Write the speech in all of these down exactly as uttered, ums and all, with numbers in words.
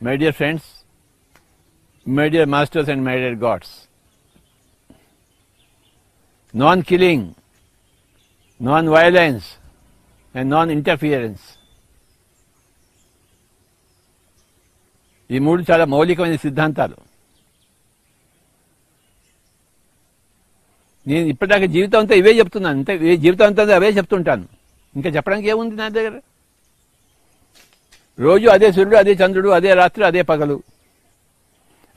My dear friends, my dear masters and my dear gods, non-killing, non-violence and non-interference. ఈ మూడు చాలా మౌలికమైన సిద్ధాంతాలు. నేను ఇప్పటిదాకా జీవితం అంతా ఇవే చెప్తున్నాను, అంటే జీవితం అంతా అవే చెప్తుంటాను, ఇంకా చెప్పడానికి ఏముంది నా దగ్గర? రోజు అదే సూర్యుడు, అదే చంద్రుడు, అదే రాత్రి, అదే పగలు,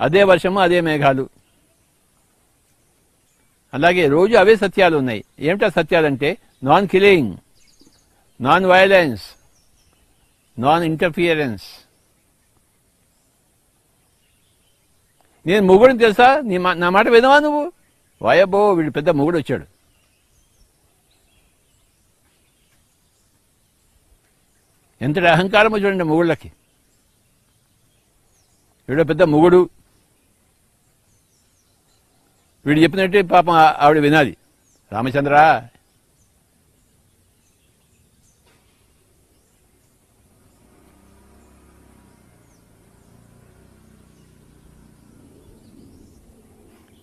అదే వర్షము, అదే మేఘాలు, అలాగే రోజు అవే సత్యాలు ఉన్నాయి. ఏమిటా సత్యాలంటే non killing, non violence, non interference. నేను మొగుడిని తెలుసా, నీ నా మాట వినవా నువ్వు? వాయబో వీడు పెద్ద మొగుడు వచ్చాడు. ఎంత అహంకారమో చూడండి మొగుళ్ళకి. వీడు పెద్ద మొగుడు, వీడు చెప్పినట్టే పాపం ఆవిడ వినాలి. రామచంద్ర,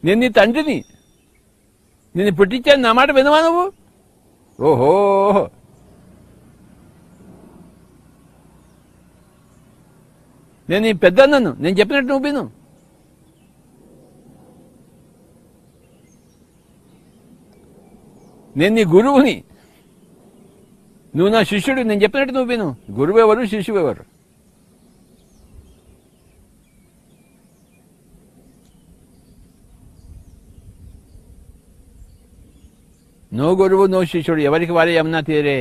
నేను నీ తండ్రిని, నేను పుట్టించాను, నా మాట వినవా నువ్వు? ఓహో, నేను నీ పెద్ద అన్నాను, నేను చెప్పినట్టు నువ్వు విను. నేను నీ గురువుని, నువ్వు నా శిష్యుడు, నేను చెప్పినట్టు నువ్వు విను. గురువు ఎవరు, శిష్యువు ఎవరు? నో గురువు, నో శిష్యుడు, ఎవరికి వారే యమునా తీరే.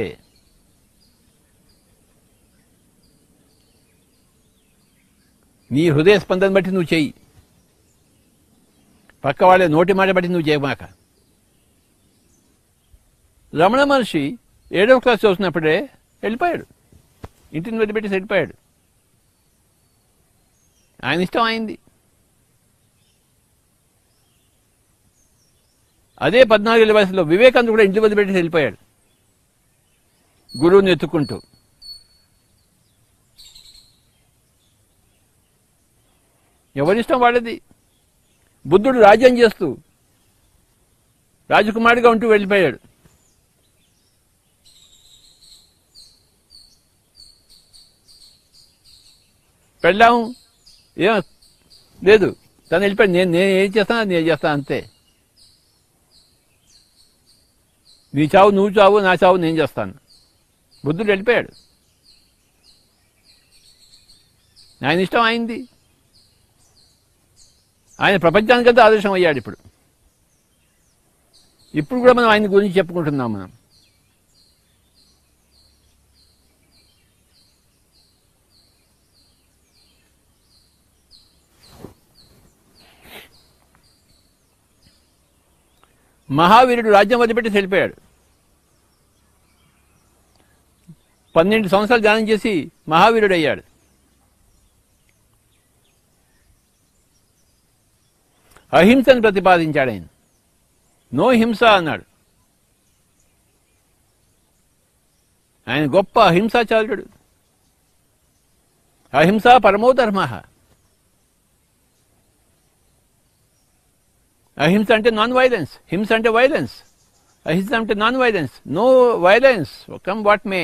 నీ హృదయ స్పందన బట్టి నువ్వు చెయ్యి, పక్క వాళ్ళ నోటి మాట బట్టి నువ్వు చేయమాక. రమణ మహర్షి ఏడవ క్లాస్ చూసినప్పుడే వెళ్ళిపోయాడు, ఇంటిని వదిలిపెట్టి వెళ్ళిపోయాడు. ఆయన ఇష్టం అయింది. అదే పద్నాలుగేళ్ల వయసులో వివేకానంద కూడా ఇంటి వదిలిపెట్టి వెళ్ళిపోయాడు, గురువుని ఎత్తుకుంటూ. ఎవరిష్టం వాడేది. బుద్ధుడు రాజ్యం చేస్తూ రాజకుమారుడిగా ఉంటూ వెళ్ళిపోయాడు. పెళ్ళాము ఏం లేదు, తను వెళ్ళిపోయాడు. నేను నేను ఏం చేస్తాను, నేను చేస్తాను అంతే. నీ చావు నువ్వు చావు, నా చావు నేను చేస్తాను. బుద్ధుడు వెళ్ళిపోయాడు, ఆయన ఇష్టం అయింది. ఆయన ప్రపంచానికంతా ఆదర్శం అయ్యాడు. ఇప్పుడు ఇప్పుడు కూడా మనం ఆయన గురించి చెప్పుకుంటున్నాం. మనం మహావీరుడు రాజ్యం వదిలిపెట్టి వెళ్ళిపోయాడు. పన్నెండు సంవత్సరాలు ధ్యానం చేసి మహావీరుడు అయ్యాడు. అహింసను ప్రతిపాదించాడు ఆయన. నో హింస అన్నాడు. ఆయన గొప్ప అహింసాచార్యుడు. అహింస పరమో ధర్మ. అహింస అంటే నాన్ వైలెన్స్, హింస అంటే వైలెన్స్. అహింస అంటే non violence, no violence come what may.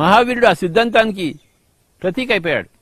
మహావీరుడు ఆ సిద్ధాంతానికి ప్రతీక అయిపోయాడు.